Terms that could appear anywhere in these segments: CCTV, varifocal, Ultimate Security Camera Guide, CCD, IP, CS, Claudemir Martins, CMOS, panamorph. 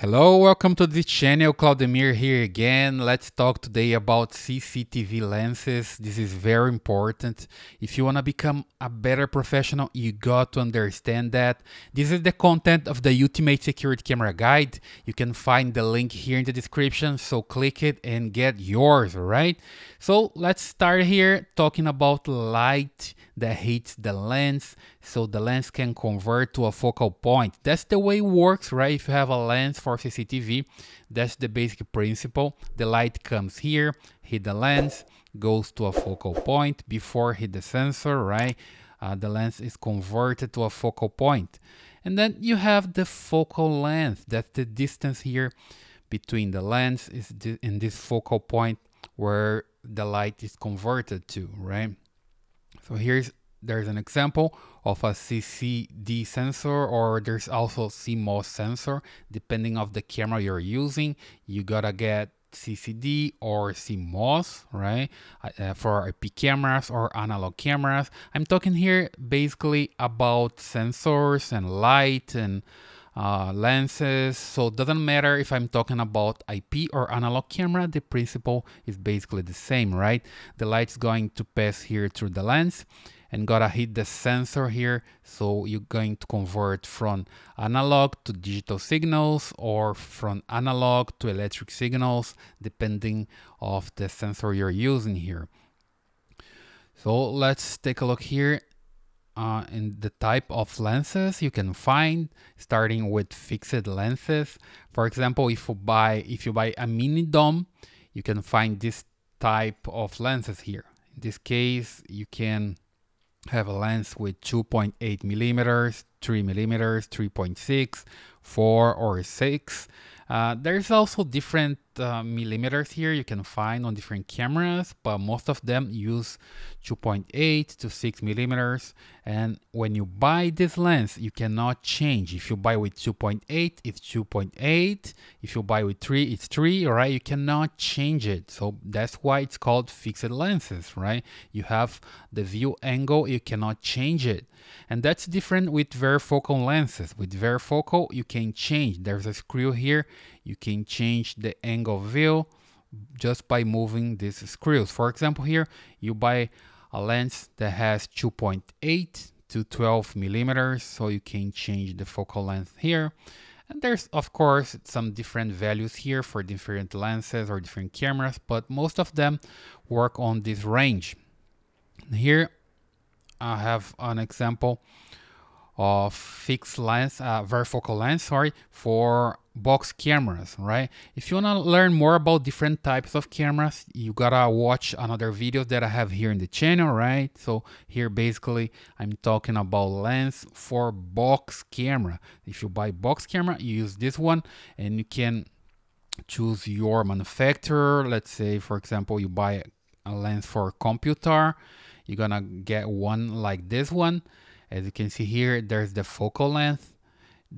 Hello, welcome to this channel. Claudemir here again. Let's talk today about CCTV lenses. This is very important. If you want to become a better professional, you got to understand that. This is the content of the Ultimate Security Camera Guide. You can find the link here in the description, so click it and get yours, all right? So let's start here talking about light that hits the lens, so the lens can convert to a focal point. That's the way it works, right? If you have a lens for CCTV, that's the basic principle. The light comes here, hit the lens, goes to a focal point before hit the sensor, right? The lens is converted to a focal point. And then you have the focal length. That's the distance here between the lens and this focal point where the light is converted to, right? So there's an example of a CCD sensor, or there's also CMOS sensor. Depending on the camera you're using, you gotta get CCD or CMOS, right? For IP cameras or analog cameras. I'm talking here basically about sensors and light and lenses. So it doesn't matter if I'm talking about IP or analog camera, the principle is basically the same, right? The light's going to pass here through the lens and gotta hit the sensor here. So you're going to convert from analog to digital signals or from analog to electric signals, depending on the sensor you're using here. So let's take a look here in the type of lenses you can find, starting with fixed lenses. For example, if you buy a mini dome, you can find this type of lenses here. In this case, you can have a lens with 2.8 millimeters, 3 millimeters, 3.6, 4 or 6. There's also different millimeters here you can find on different cameras, but most of them use 2.8 to 6 millimeters. And when you buy this lens, you cannot change. If you buy with 2.8, it's 2.8. If you buy with 3, it's 3, all right? You cannot change it. So that's why it's called fixed lenses, right? You have the view angle, you cannot change it. And that's different with varifocal lenses. With varifocal, you can change. There's a screw here. You can change the angle of view just by moving these screws. For example, here you buy a lens that has 2.8 to 12 millimeters, so you can change the focal length here. And there's, of course, some different values here for different lenses or different cameras, but most of them work on this range. Here I have an example of fixed lens, varifocal lens, sorry, for box cameras, right? If you want to learn more about different types of cameras, you gotta watch another video that I have here in the channel, right? So here basically I'm talking about lens for box camera. If you buy box camera, you use this one, and you can choose your manufacturer. Let's say, for example, you buy a lens for a computer, you're gonna get one like this one. As you can see here, there's the focal length.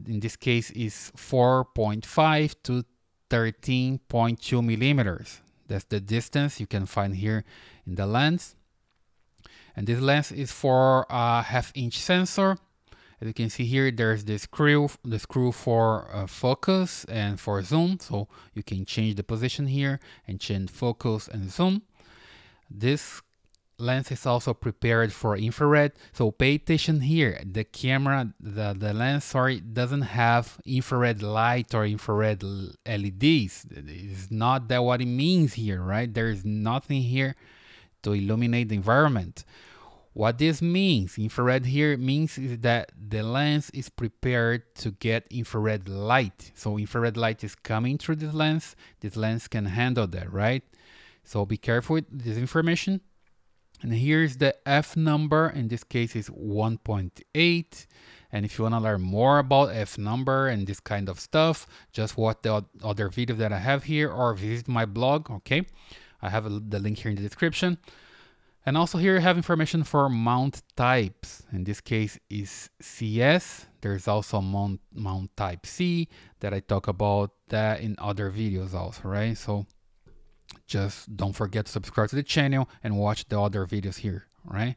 In this case is 4.5 to 13.2 millimeters. That's the distance you can find here in the lens. And this lens is for a 1/2 inch sensor. As you can see here, there's the screw for focus and for zoom. So you can change the position here and change focus and zoom. This lens is also prepared for infrared, so pay attention here. The camera, the lens, doesn't have infrared light or infrared LEDs. It's not that what it means here, right? There is nothing here to illuminate the environment. What this means, infrared here, means is that the lens is prepared to get infrared light. So infrared light is coming through this lens. This lens can handle that, right? So be careful with this information. And here's the F number. In this case is 1.8. And if you want to learn more about F number and this kind of stuff, just watch the other video that I have here or visit my blog, okay? I have the link here in the description. And also here you have information for mount types. In this case is CS. There's also mount type C that I talk about that in other videos also, right? So just don't forget to subscribe to the channel and watch the other videos here, right?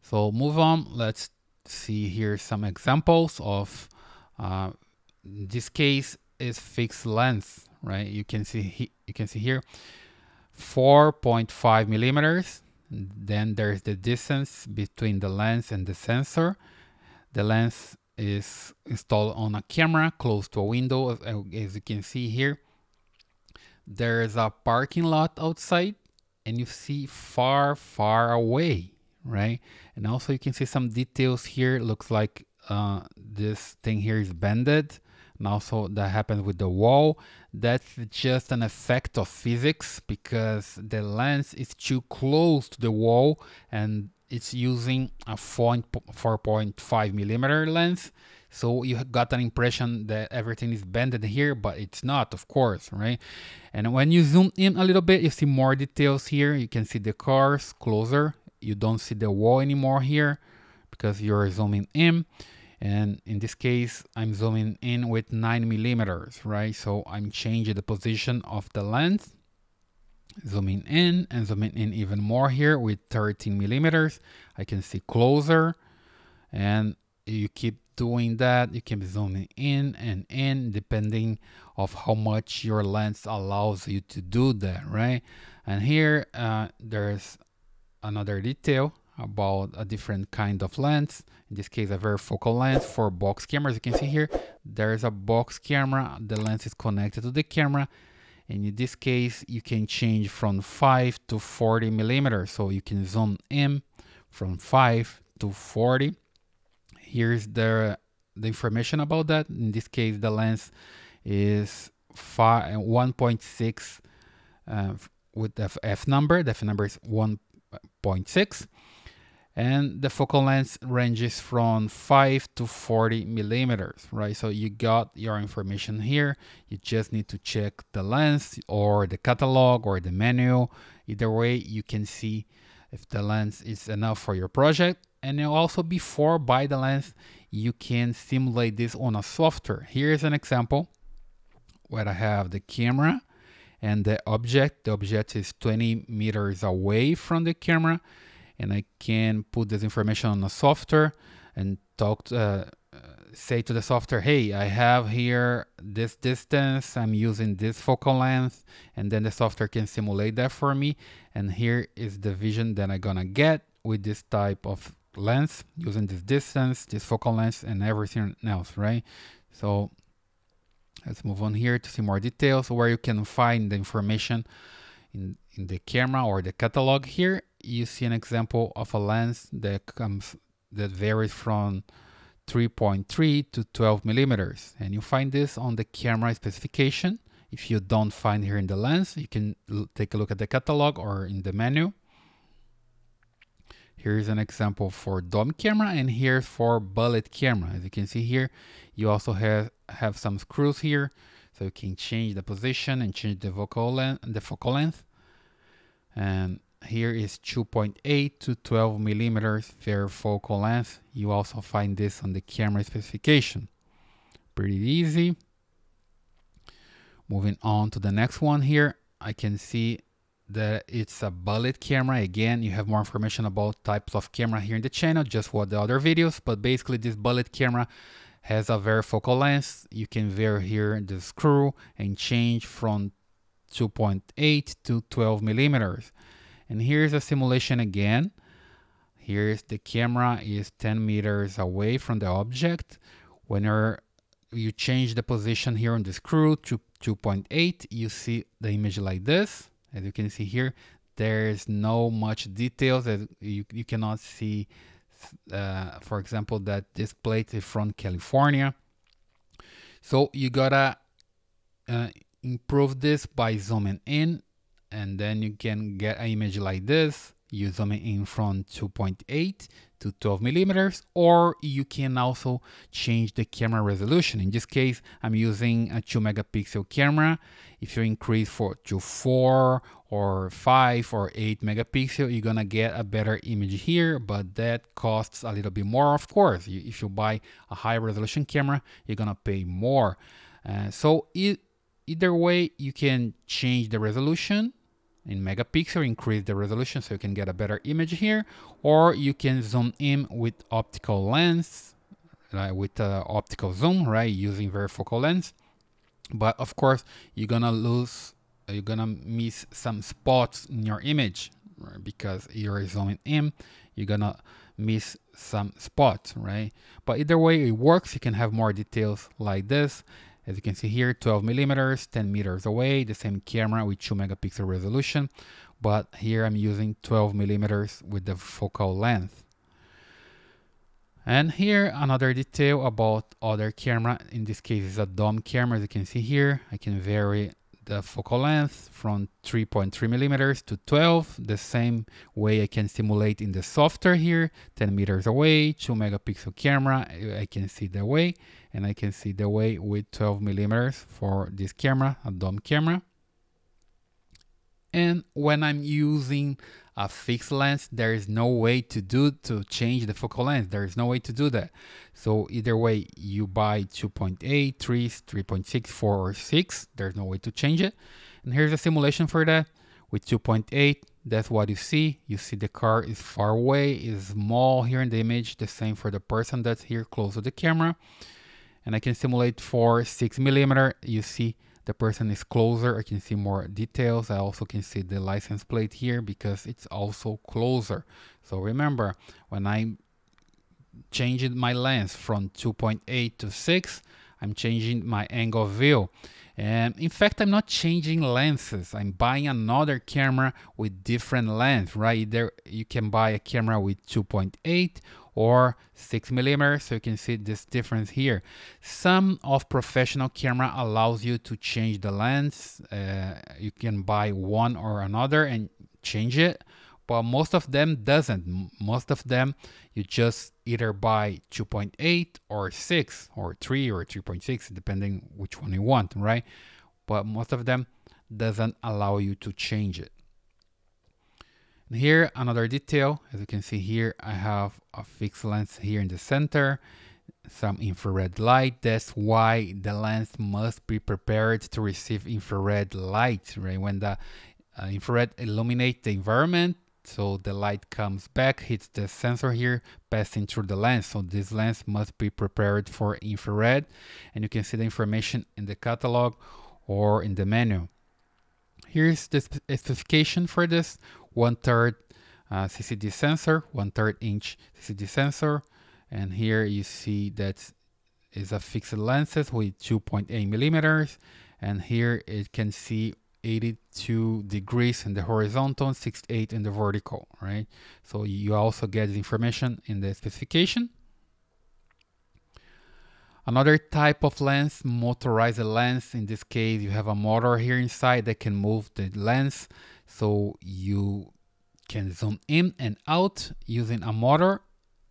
So move on. Let's see here some examples of, in this case, is fixed length, right? You can see here 4.5 millimeters. Then there's the distance between the lens and the sensor. The lens is installed on a camera close to a window, as you can see here. There is a parking lot outside, and you see far, far away, right? And also you can see some details here. It looks like this thing here is bended, and also that happens with the wall. That's just an effect of physics because the lens is too close to the wall, and it's using a 4.5 millimeter lens. So you got an impression that everything is bended here, but it's not, of course, right? And when you zoom in a little bit, you see more details here. You can see the cars closer. You don't see the wall anymore here because you're zooming in. And in this case, I'm zooming in with 9 millimeters, right? So I'm changing the position of the lens, zooming in and zooming in even more here with 13 millimeters. I can see closer, and you keep doing that. You keep zooming in and in, depending of how much your lens allows you to do that, right? And here there's another detail about a different kind of lens, in this case a varifocal lens for box cameras. You can see here there's a box camera, the lens is connected to the camera, and in this case you can change from 5 to 40 millimeters, so you can zoom in from 5 to 40. Here's the information about that. In this case, the lens is 1.6 with the f number. The f number is 1.6, and the focal length ranges from 5 to 40 millimeters, right? So you got your information here. You just need to check the lens or the catalog or the manual. Either way, you can see if the lens is enough for your project. And also, before buy the lens, you can simulate this on a software. Here's an example where I have the camera and the object. The object is 20 meters away from the camera, and I can put this information on the software and talk to, say to the software, hey, I have here this distance, I'm using this focal length, and then the software can simulate that for me. And here is the vision that I'm gonna get with this type of lens, using this distance, this focal length, and everything else, right? So let's move on here to see more details where you can find the information in the camera or the catalog. Here you see an example of a lens that comes, that varies from 3.3 to 12 millimeters. And you find this on the camera specification. If you don't find here in the lens, you can take a look at the catalog or in the menu. Here's an example for dome camera, and here's for bullet camera. As you can see here, you also have some screws here, so you can change the position and change the focal length. And here is 2.8 to 12 millimeters varifocal length. You also find this on the camera specification. Pretty easy. Moving on to the next one here, I can see that it's a bullet camera. Again, you have more information about types of camera here in the channel, just what the other videos, but basically this bullet camera has a varifocal lens. You can vary here the screw and change from 2.8 to 12 millimeters. And here's a simulation again. Here's the camera is 10 meters away from the object. When you change the position here on the screw to 2.8, you see the image like this. As you can see here, there's no much details. You cannot see, for example, that this plate is from California. So you gotta improve this by zooming in, and then you can get an image like this. You zoom in from 2.8 to 12 millimeters, or you can also change the camera resolution. In this case, I'm using a 2 megapixel camera. If you increase to 4 or 5 or 8 megapixel, you're gonna get a better image here, but that costs a little bit more, of course. If you buy a high resolution camera, you're gonna pay more. Either way, you can change the resolution in megapixel, increase the resolution so you can get a better image here, or you can zoom in with optical lens, with optical zoom, right, using varifocal lens. But of course, you're gonna lose, you're gonna miss some spots in your image, right? Because you're zooming in, you're gonna miss some spots, right? But either way, it works. You can have more details like this. As you can see here, 12 millimeters, 10 meters away, the same camera with 2 megapixel resolution. But here I'm using 12 millimeters with the focal length. And here another detail about other camera. In this case, it's a dome camera. As you can see here, I can vary the focal length from 3.3 millimeters to 12. The same way I can simulate in the software here, 10 meters away, 2 megapixel camera. I can see the way, and I can see the way with 12 millimeters for this camera, a dome camera. And when I'm using a fixed lens, there is no way to change the focal length. There is no way to do that. So either way, you buy 2.8, 3, 3.6, 4, or 6. There's no way to change it. And here's a simulation for that. With 2.8, that's what you see. You see the car is far away, is small here in the image. The same for the person that's here close to the camera. And I can simulate for 6 millimeter. You see the person is closer. I can see more details. I also can see the license plate here because it's also closer. So remember, when I'm changing my lens from 2.8 to 6, I'm changing my angle of view. And in fact, I'm not changing lenses. I'm buying another camera with different lens, right? There you can buy a camera with 2.8 or 6 millimeters, so you can see this difference here. Some of professional camera allows you to change the lens. You can buy one or another and change it, but most of them doesn't. Most of them, you just either buy 2.8 or 6 or 3 or 3.6, depending which one you want, right? But most of them doesn't allow you to change it. Here, another detail. As you can see here, I have a fixed lens here in the center, some infrared light. That's why the lens must be prepared to receive infrared light, right? When the infrared illuminates the environment, so the light comes back, hits the sensor here, passing through the lens. So this lens must be prepared for infrared, and you can see the information in the catalog or in the menu. Here's the specification for this. 1/3 CCD sensor, 1/3 inch CCD sensor. And here you see that is a fixed lenses with 2.8 millimeters. And here it can see 82 degrees in the horizontal, 68 in the vertical, right? So you also get the information in the specification. Another type of lens, motorized lens. In this case, you have a motor here inside that can move the lens. So you can zoom in and out using a motor,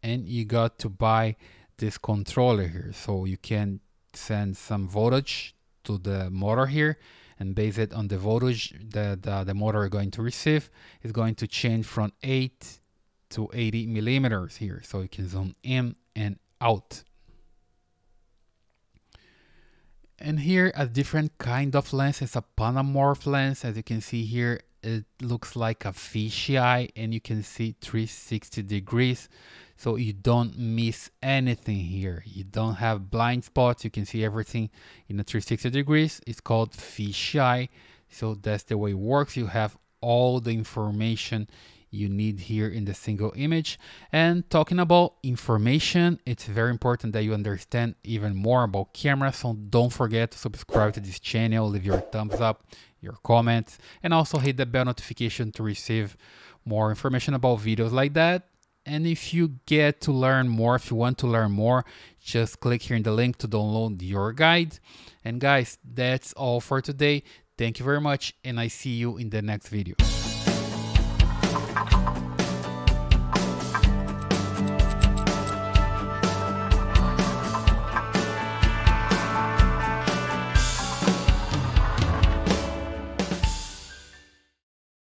and you got to buy this controller here. So you can send some voltage to the motor here, and based it on the voltage that the motor is going to receive, is going to change from 8 to 80 millimeters here. So you can zoom in and out. And here, a different kind of lens. It's a panamorph lens. As you can see here, it looks like a fisheye, and you can see 360 degrees. So you don't miss anything here. You don't have blind spots. You can see everything in the 360 degrees. It's called fisheye. So that's the way it works. You have all the information you need here in the single image. And talking about information, it's very important that you understand even more about camera. So don't forget to subscribe to this channel, leave your thumbs up, your comments, and also hit the bell notification to receive more information about videos like that. And if you get to learn more, if you want to learn more, just click here in the link to download your guide. And guys, that's all for today. Thank you very much, and I see you in the next video.